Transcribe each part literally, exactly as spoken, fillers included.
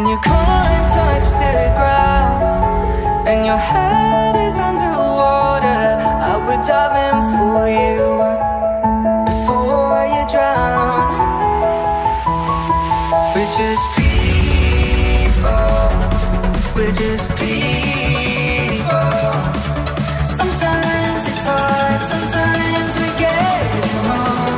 and you can't touch the grass, and your head is underwater. I would dive in for you before you drown. We're just people, we're just people. Sometimes it's hard, sometimes we get it wrong.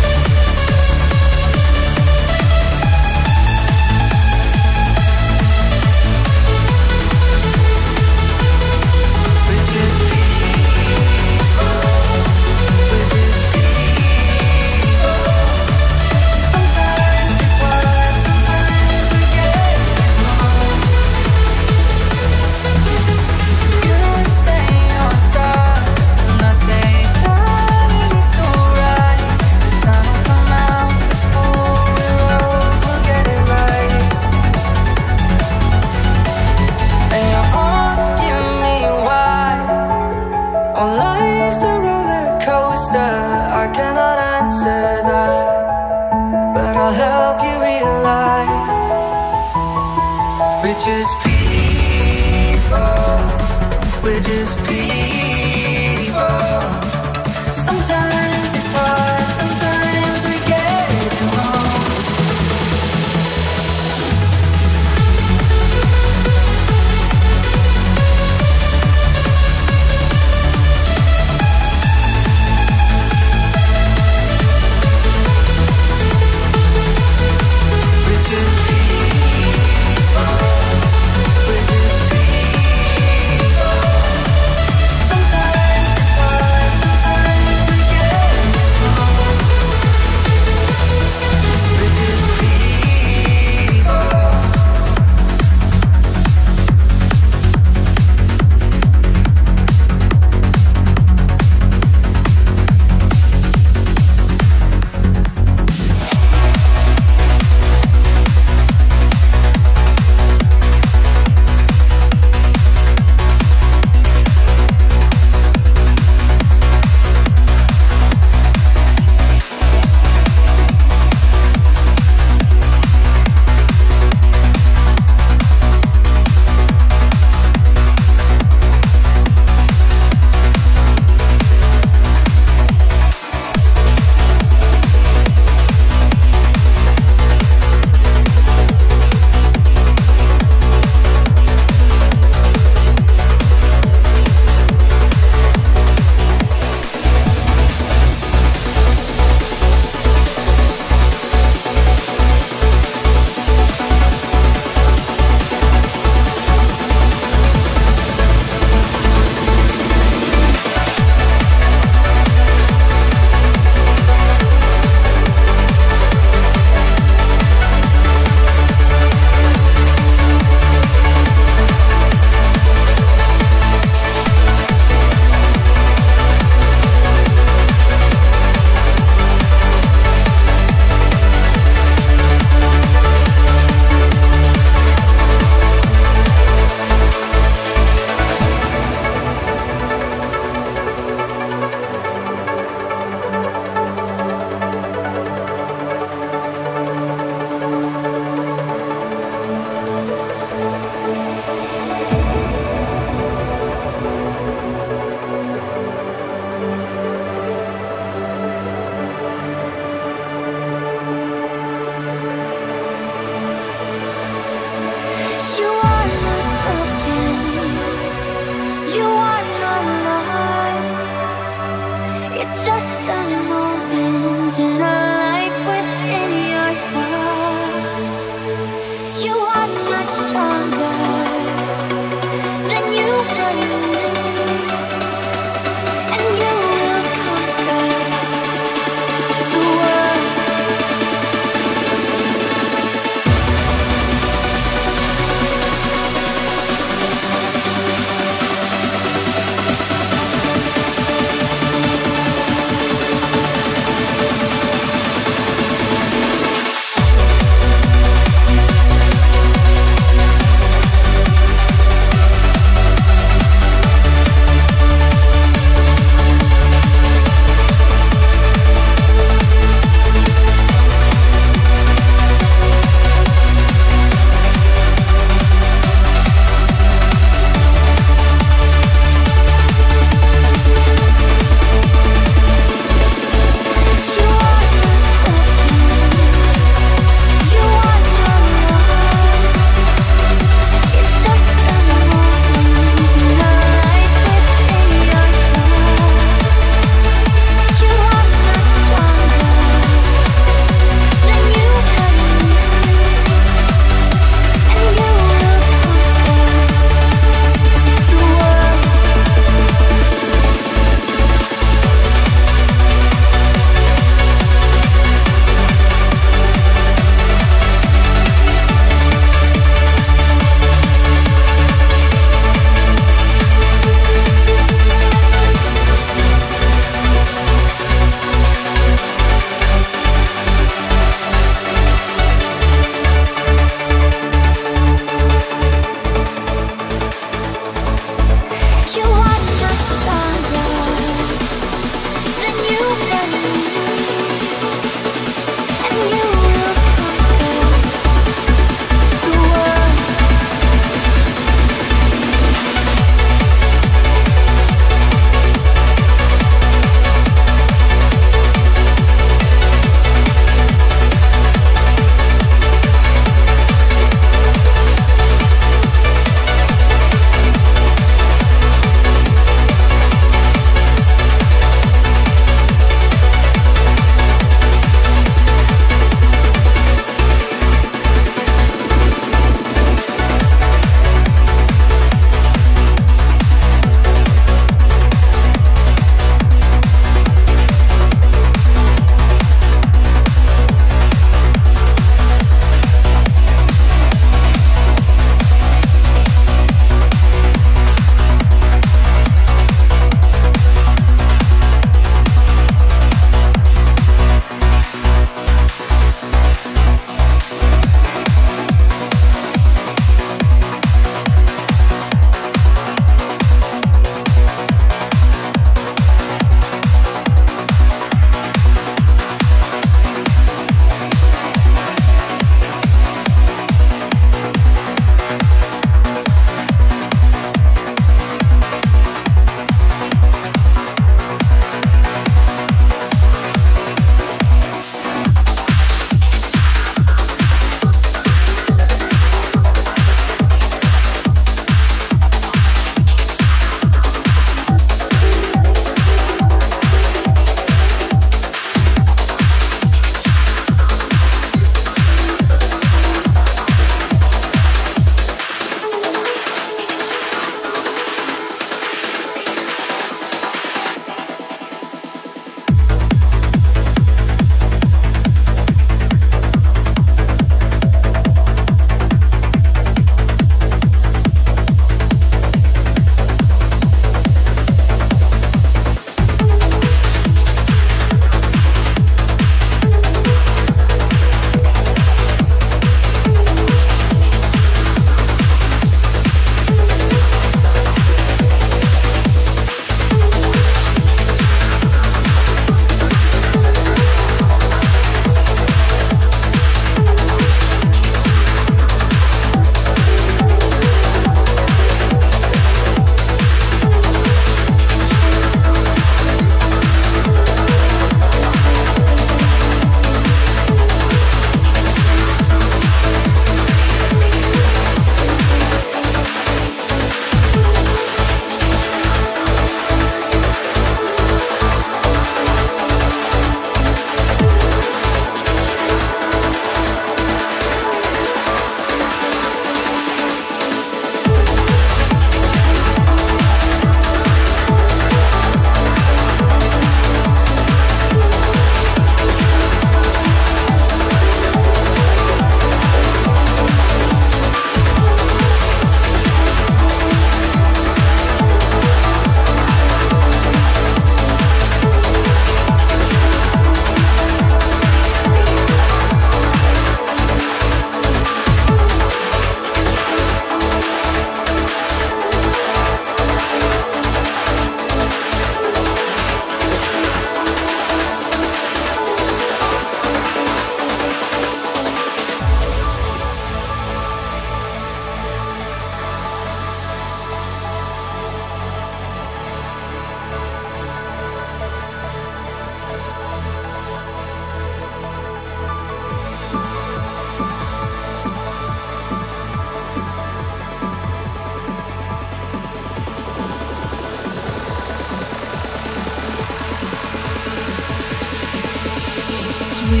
This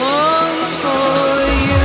one's for you.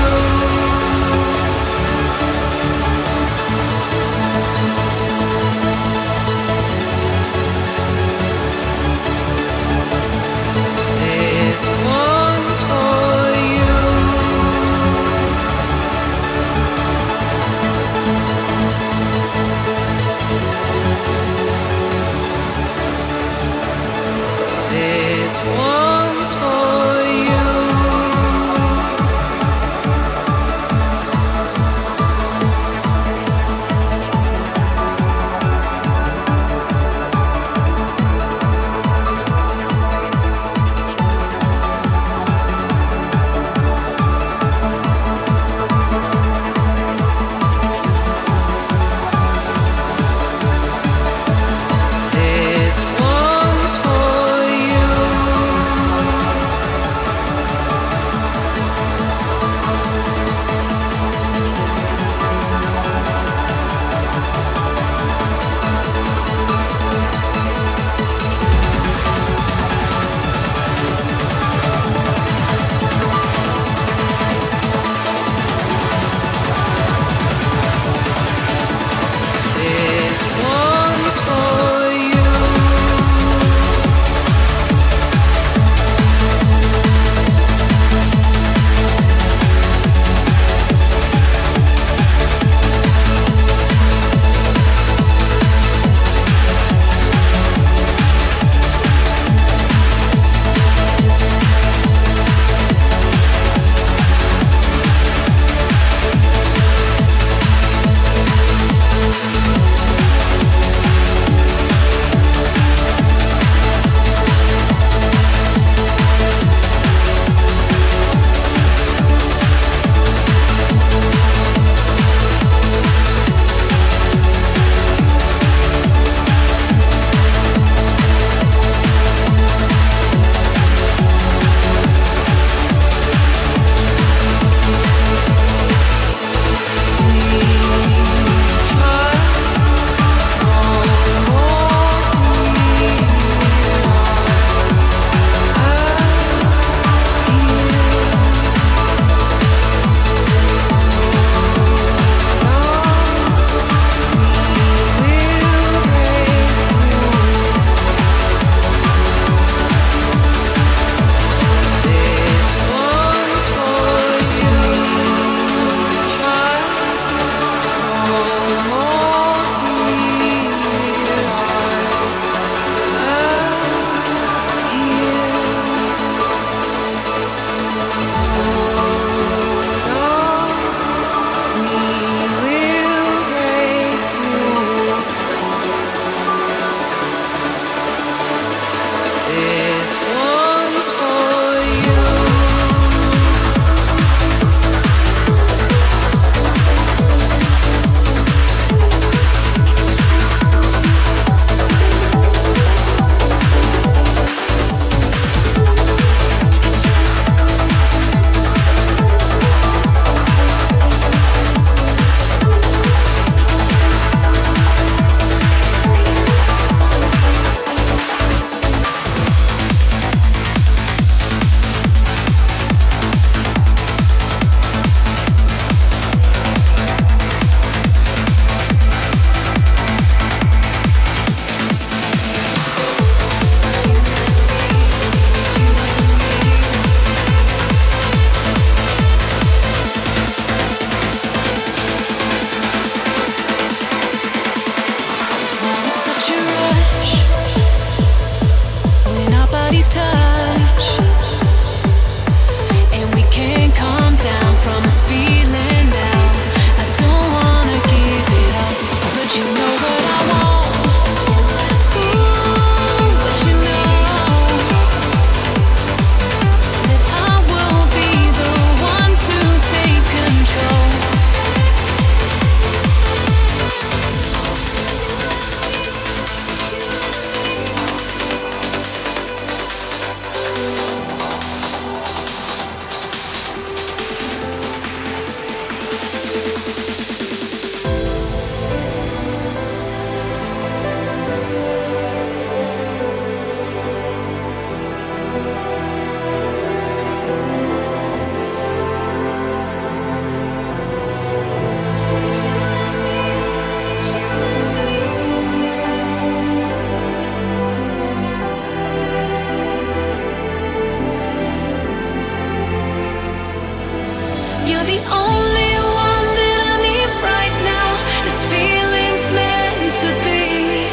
the only one that I need right now. This feeling's meant to be,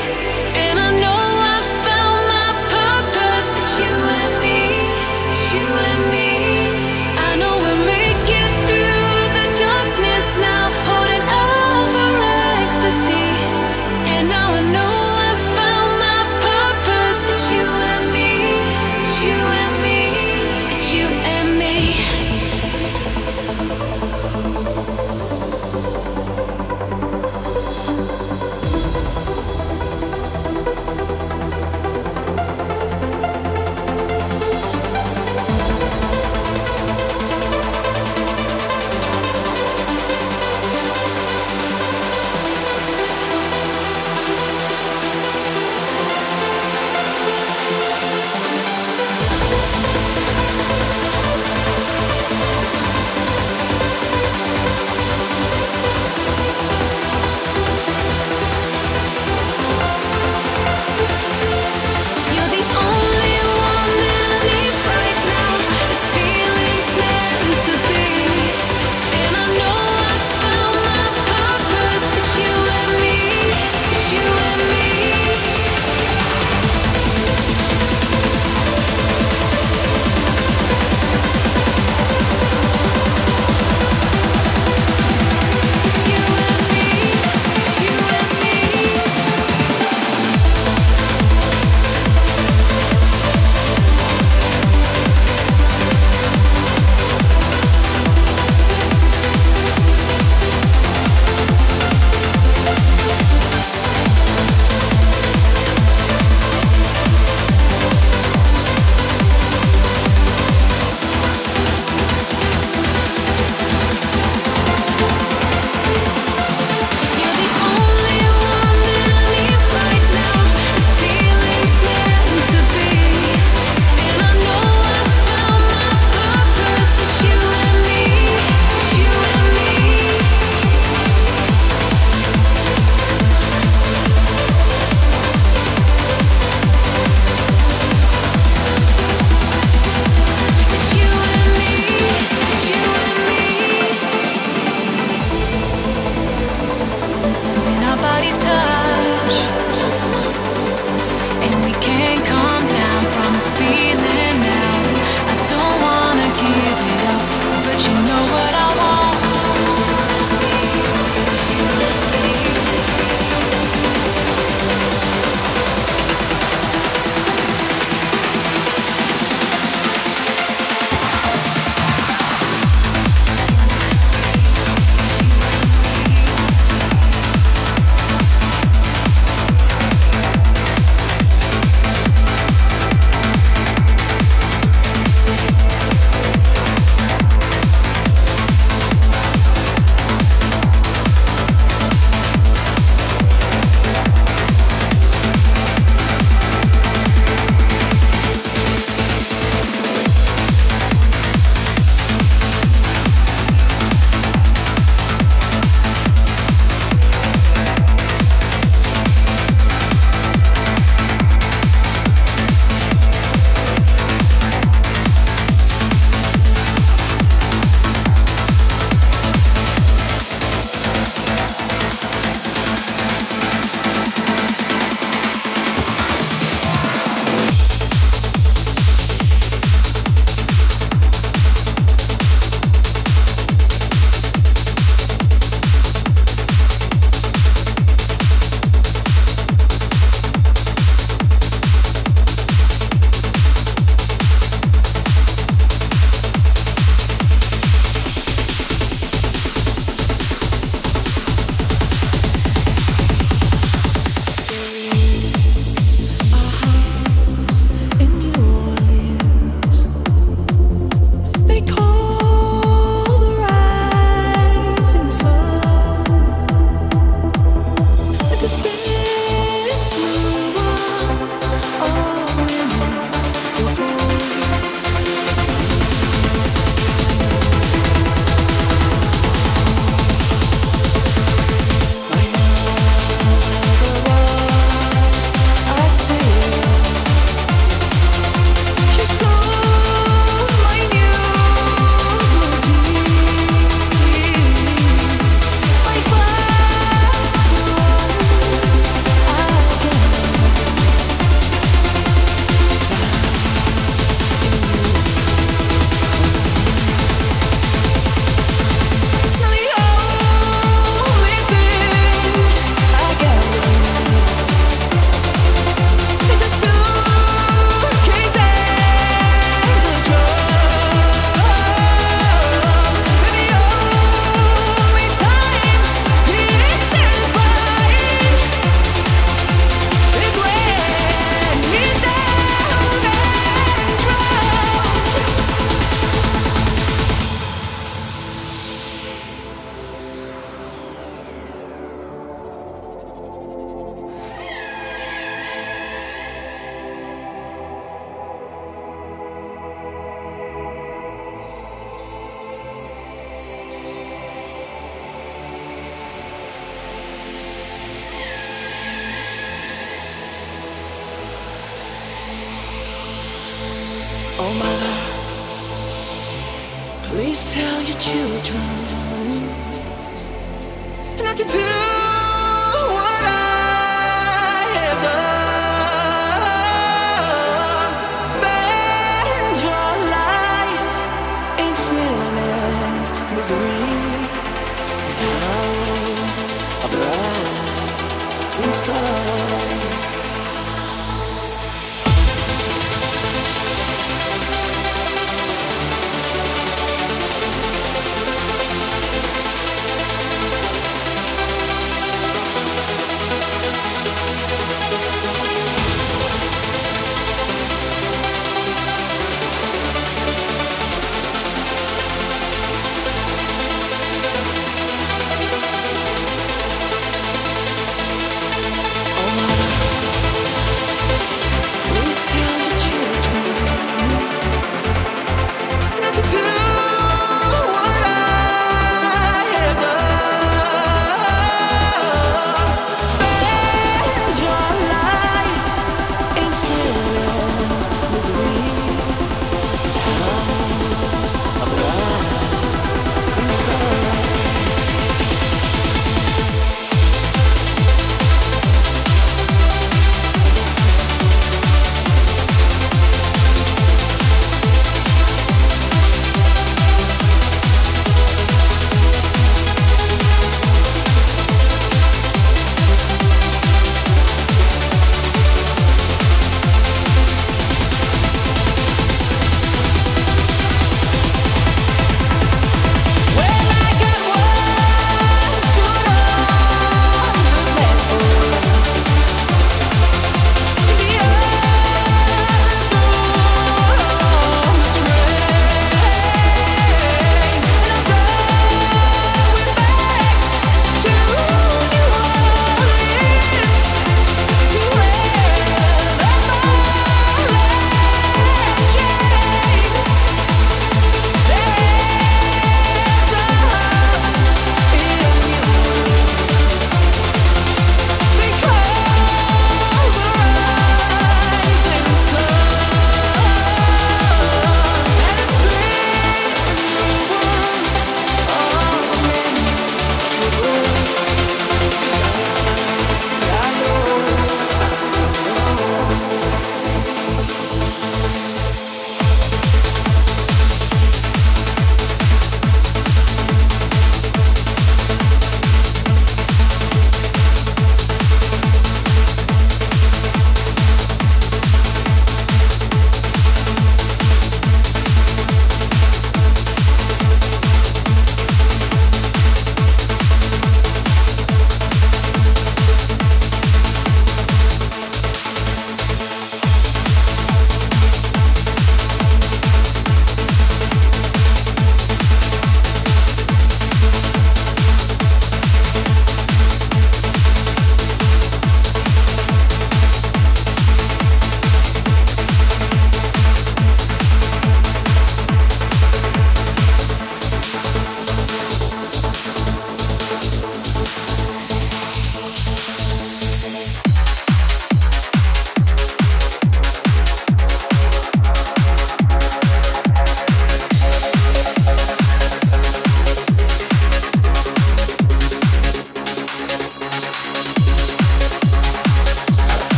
and I know I found my purpose. It's you and me, it's you and me. I know we'll make it through the darkness now, holding out for ecstasy. And now I know you and me. children not to do what I have done. Spend your life in sin and misery, in the house of the rising sun. Oh,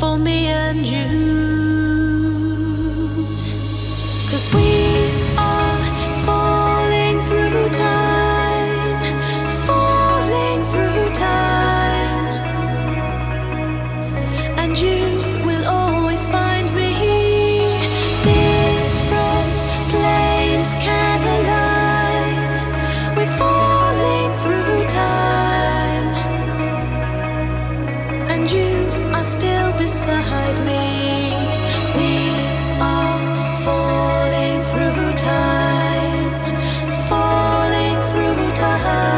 for me and you, 'cause we are falling through time, falling through time, and you will always find me. Different planes can align, we're falling through time, and you are still beside me. We are falling through time, falling through time.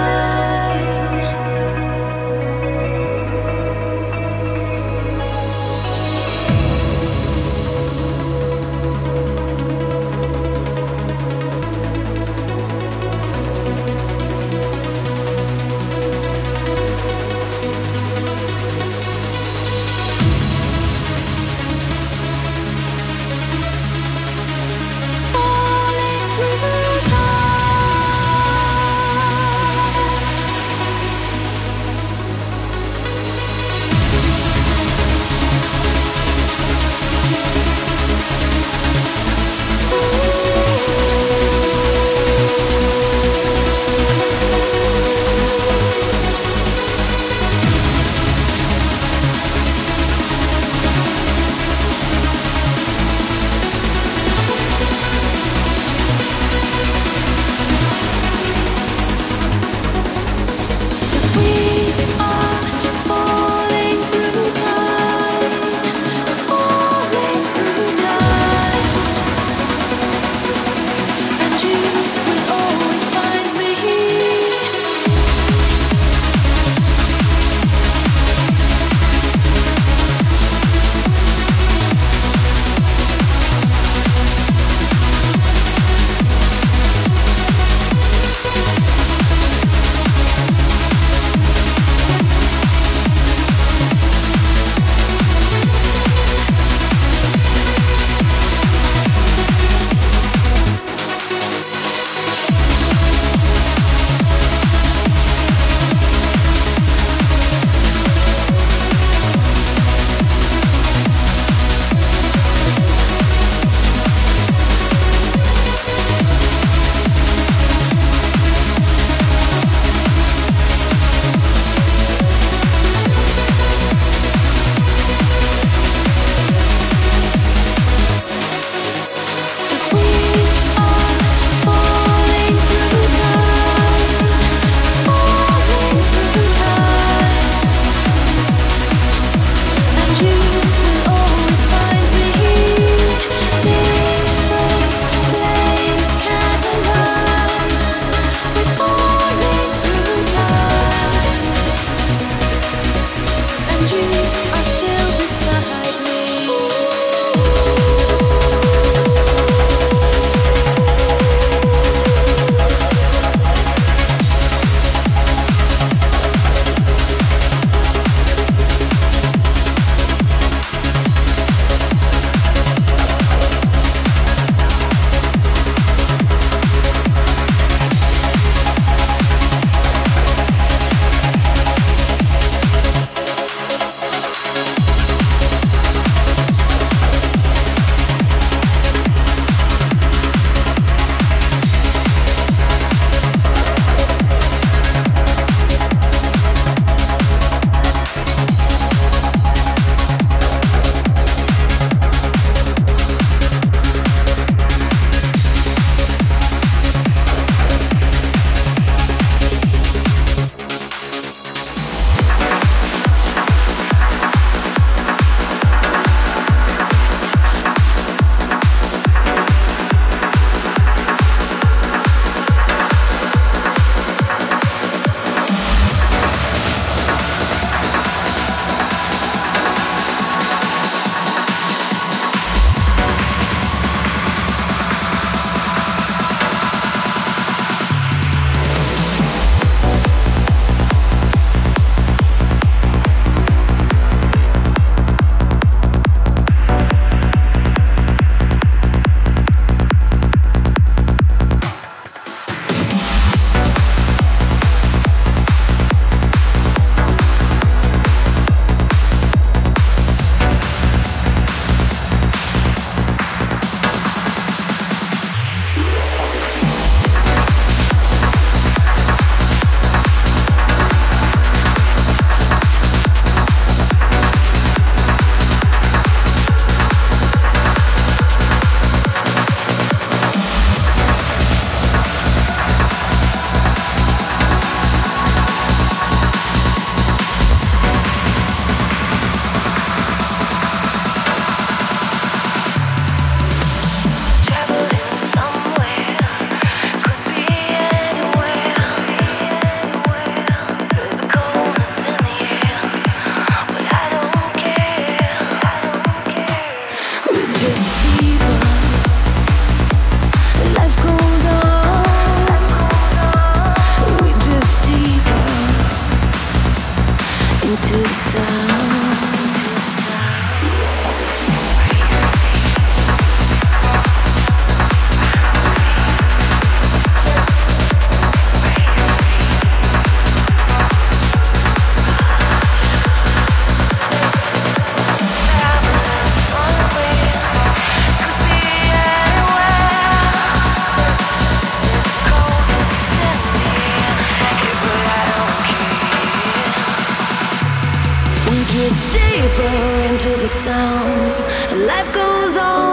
the sound, and life goes on.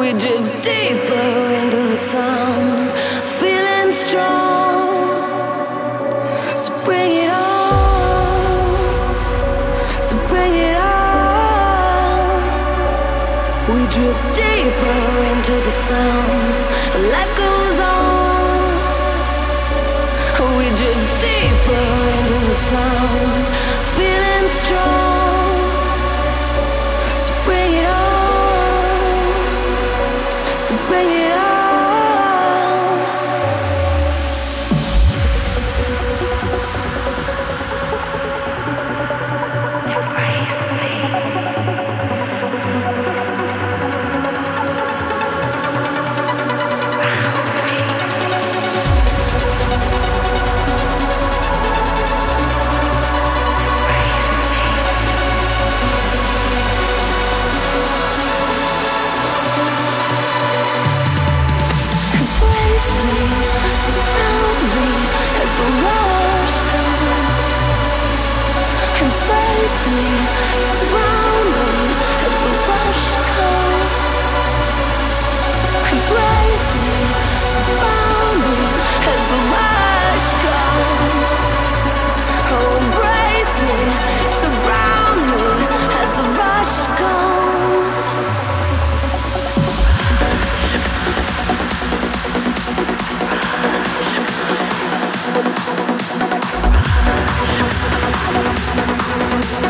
We drift deeper into the sound, feeling strong. So bring it on, so bring it on. We drift deeper into the sound, and life goes on. We drift deeper into the sound, feeling strong. So bring it on, so bring it on.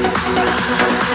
We'll be right back.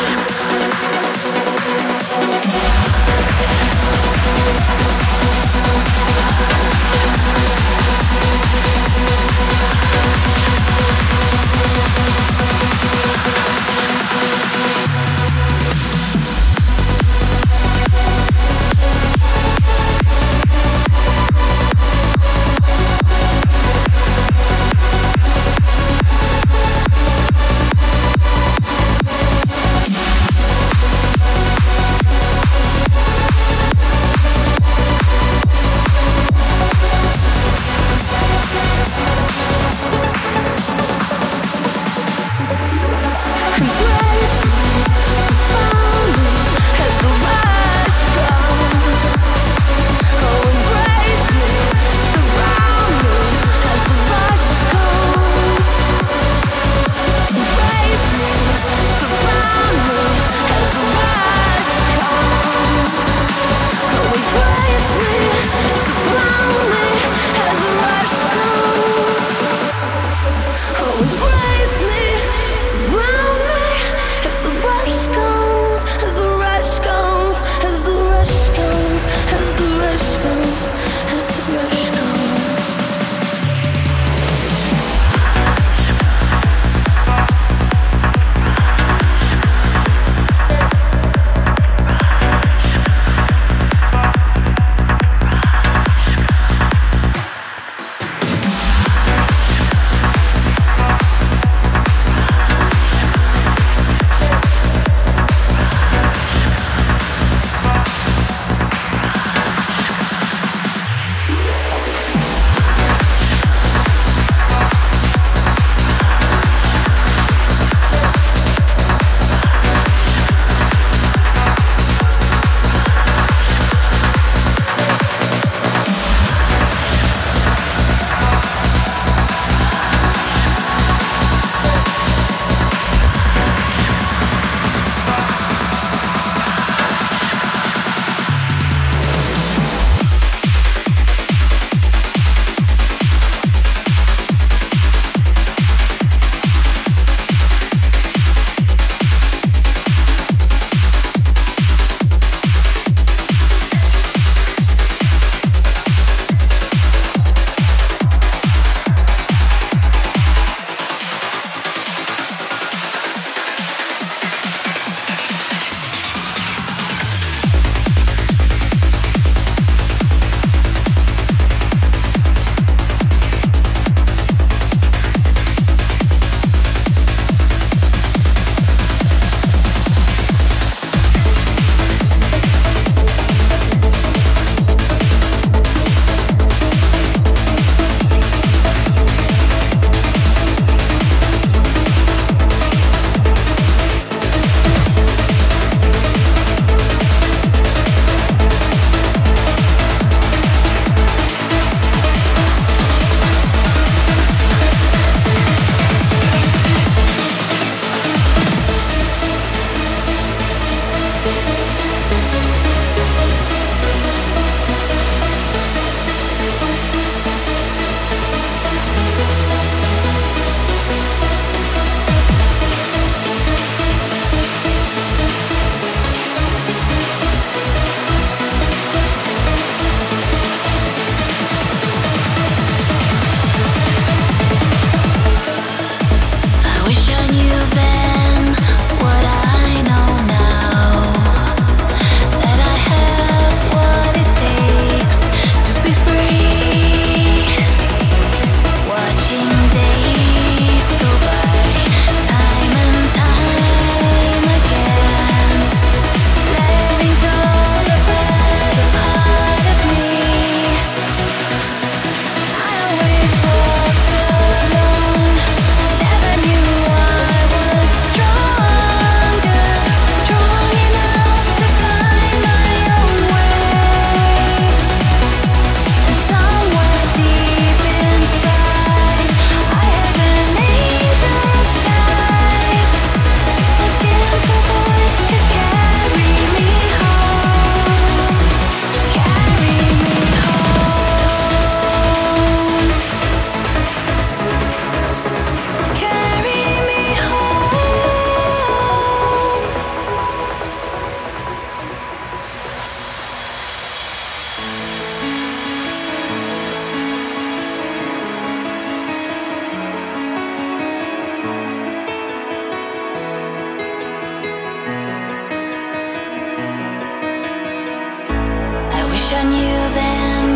Wish I knew then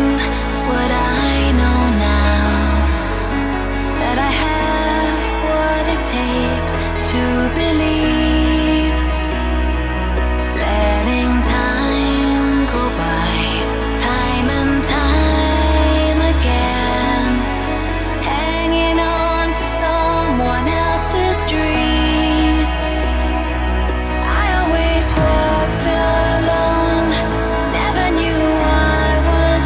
what I know now, that I have what it takes to believe. Letting time go by, time and time again, hanging on to someone else's dreams. I always walked alone, never knew I was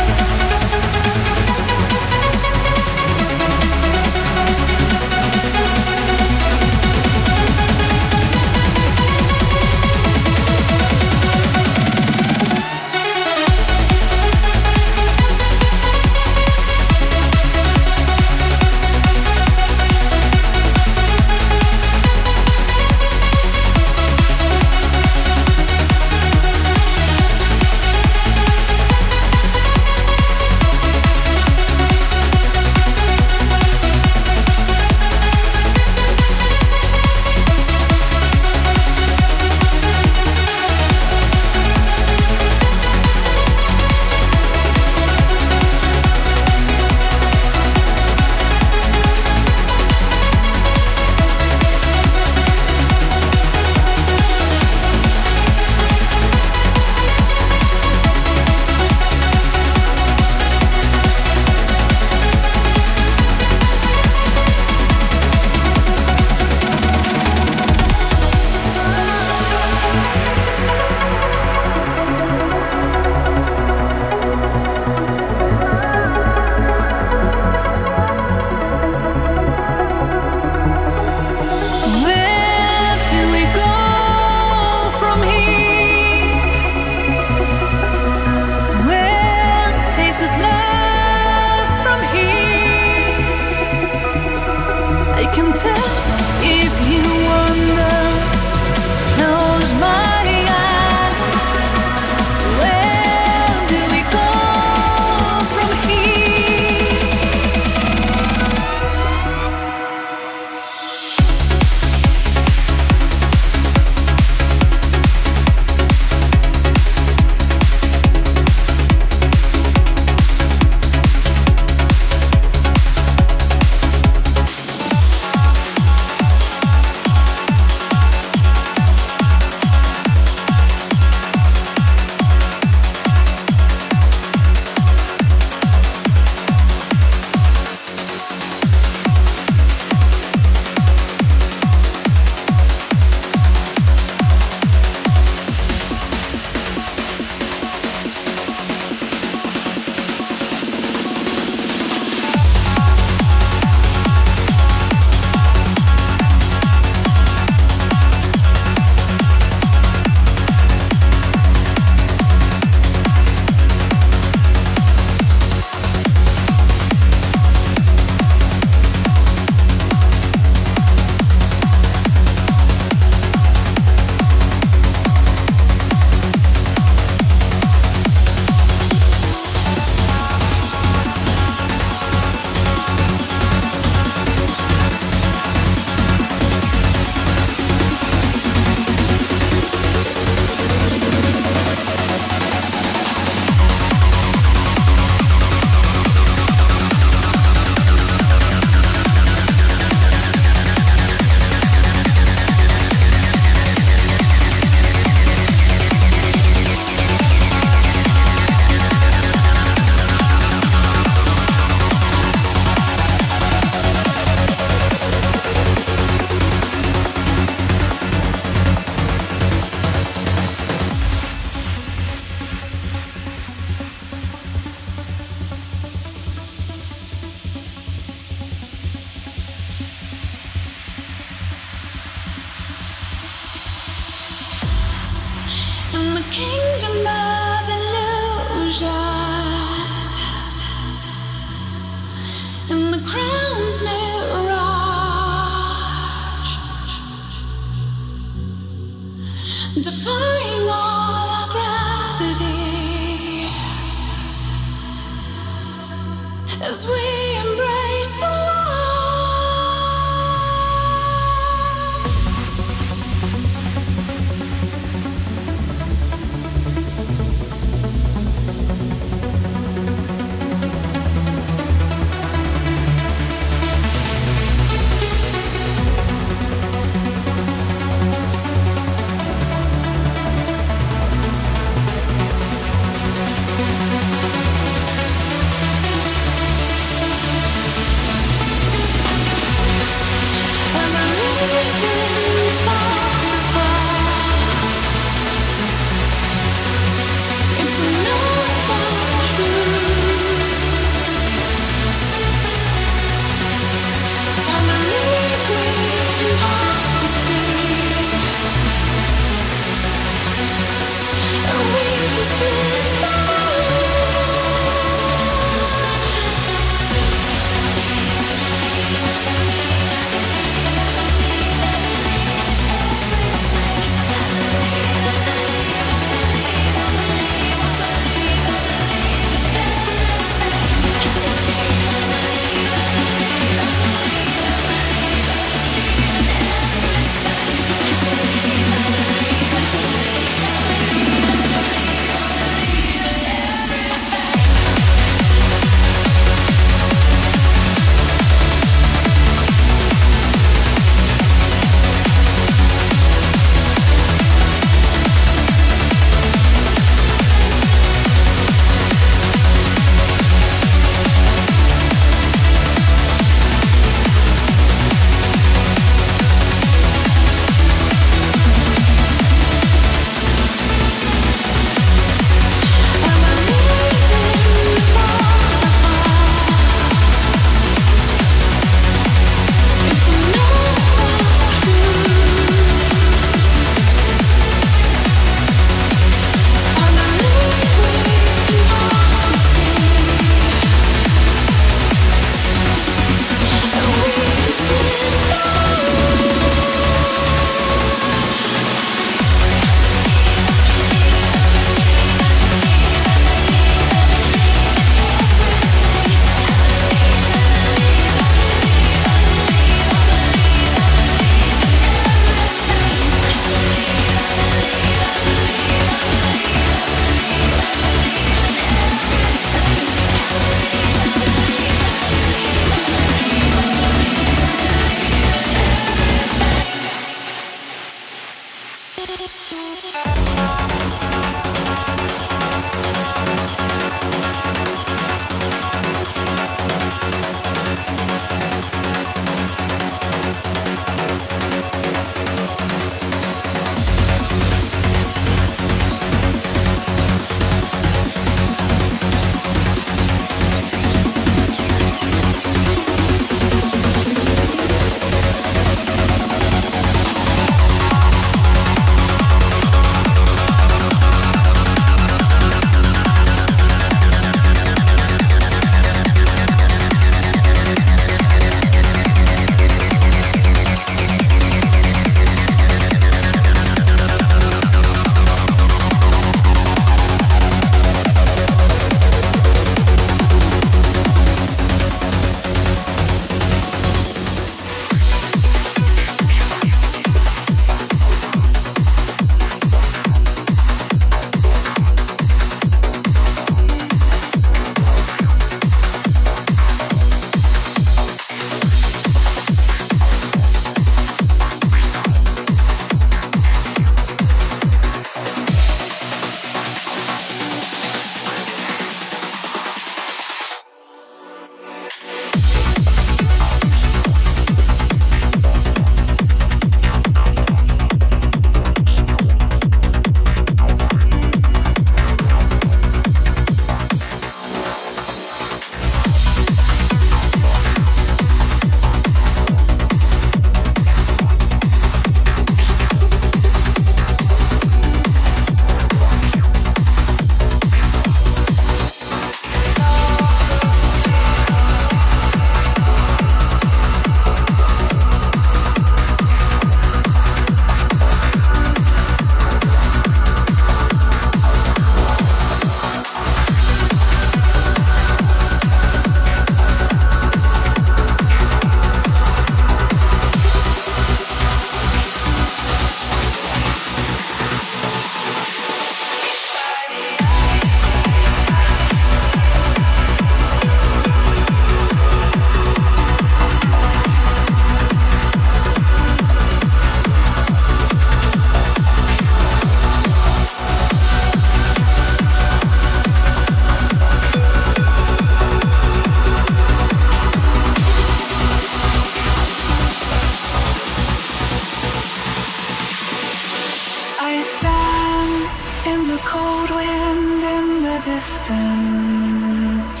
a cold wind in the distance.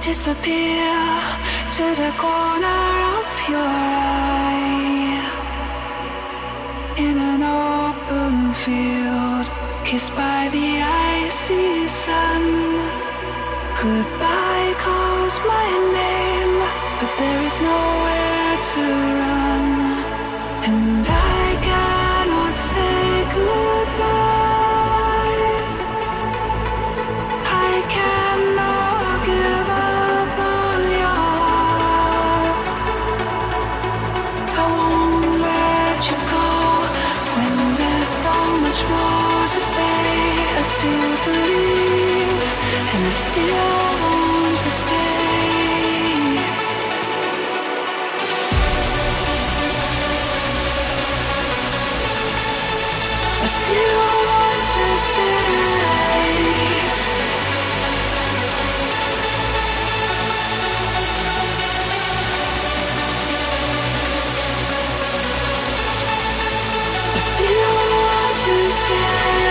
Disappear to the corner of your eye. In an open field, kissed by the icy sun. Goodbye calls my name, but there is nowhere to run. And I cannot say goodbye. I cannot give up on your heart. I won't let you go when there's so much more to say. I still believe and I still want to stay. You want to stay. I still want to stay.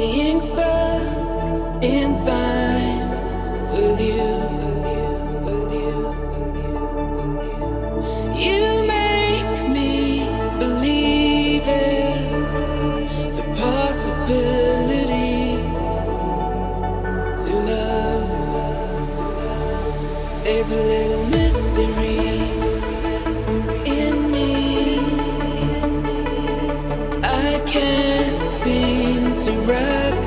being stuck in time with you. There's a little mystery in me. I can't seem to wrap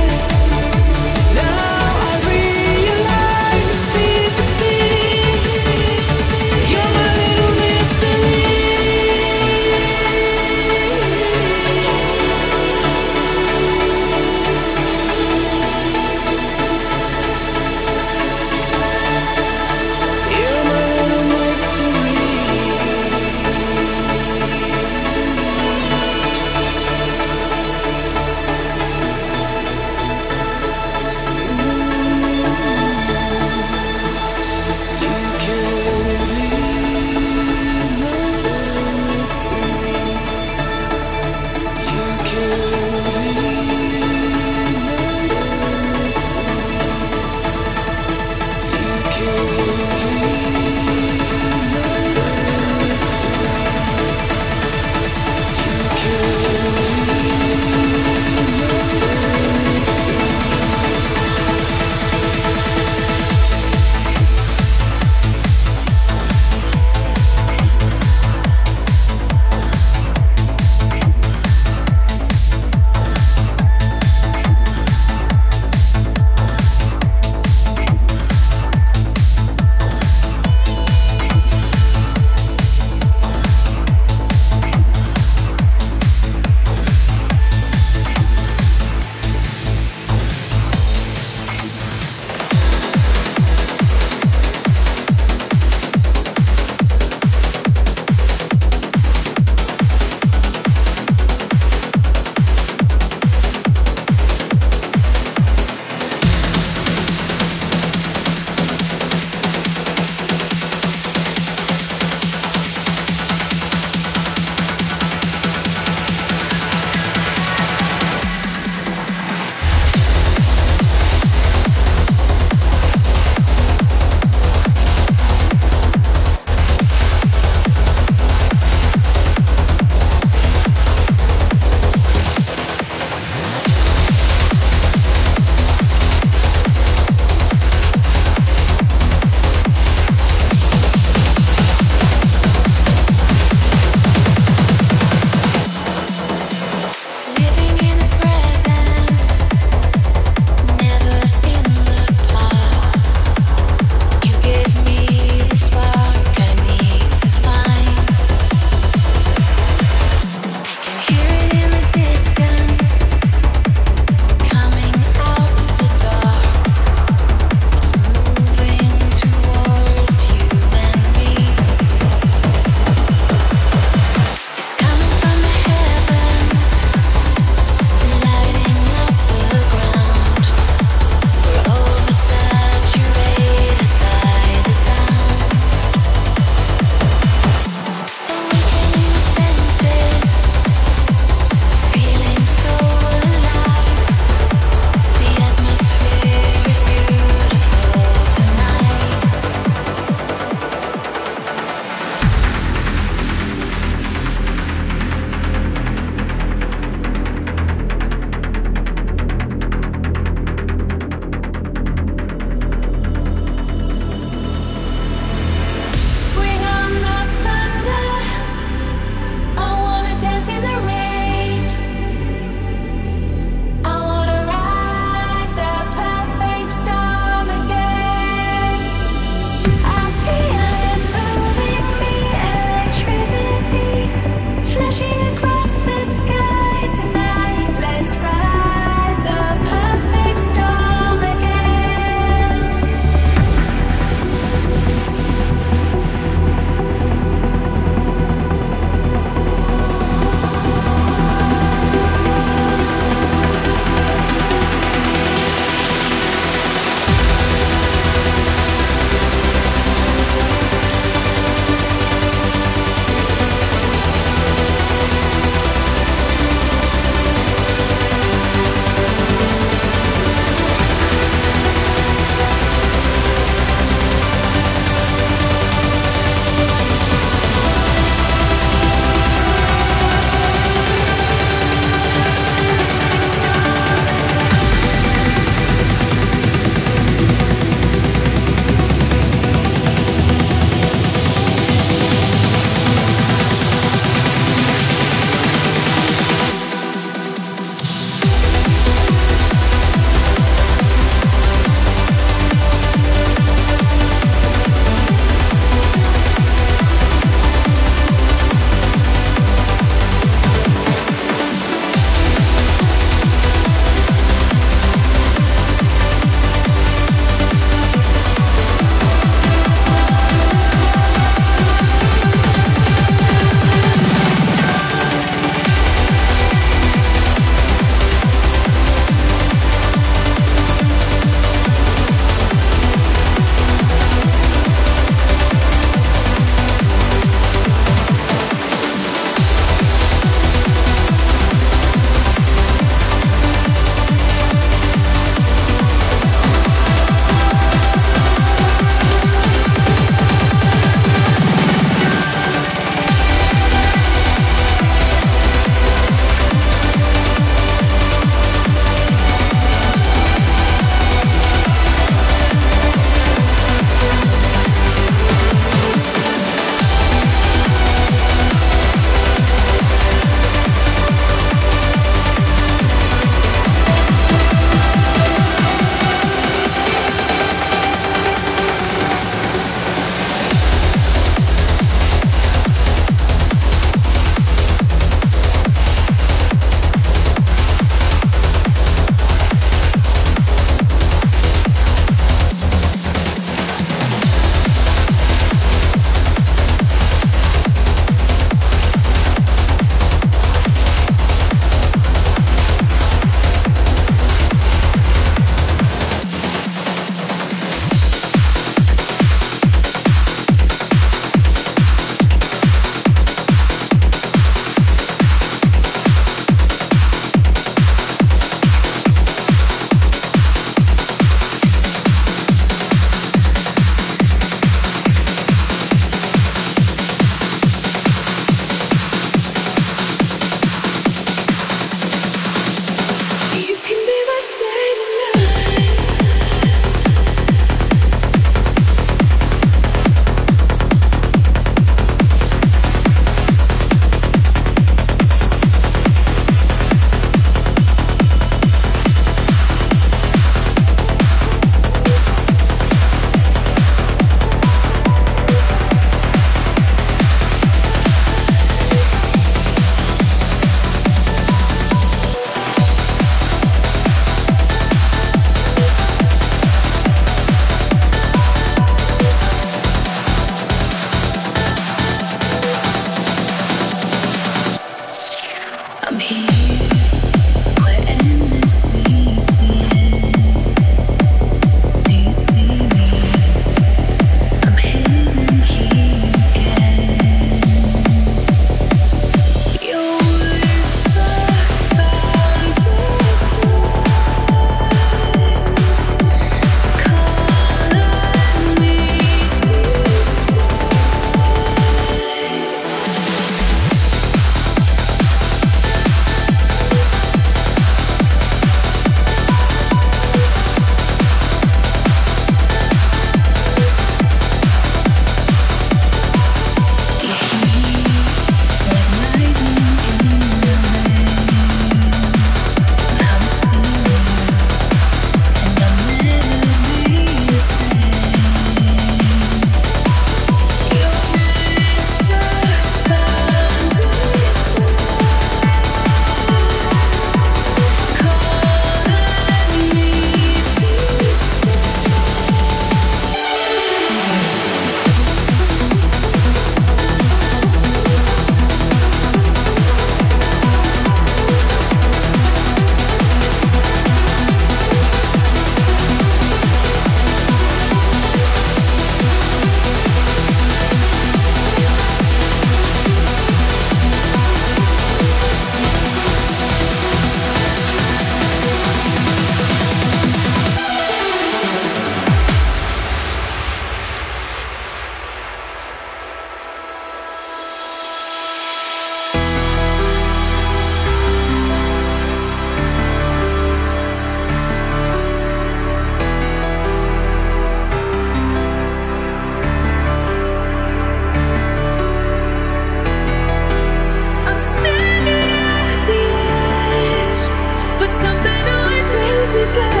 every day.